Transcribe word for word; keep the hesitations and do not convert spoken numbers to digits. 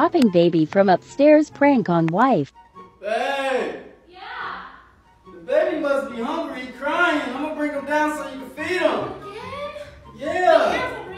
Dropping baby from upstairs prank on wife. Babe! Yeah? The baby must be hungry, crying. I'm gonna bring him down so you can feed him. Again? Yeah!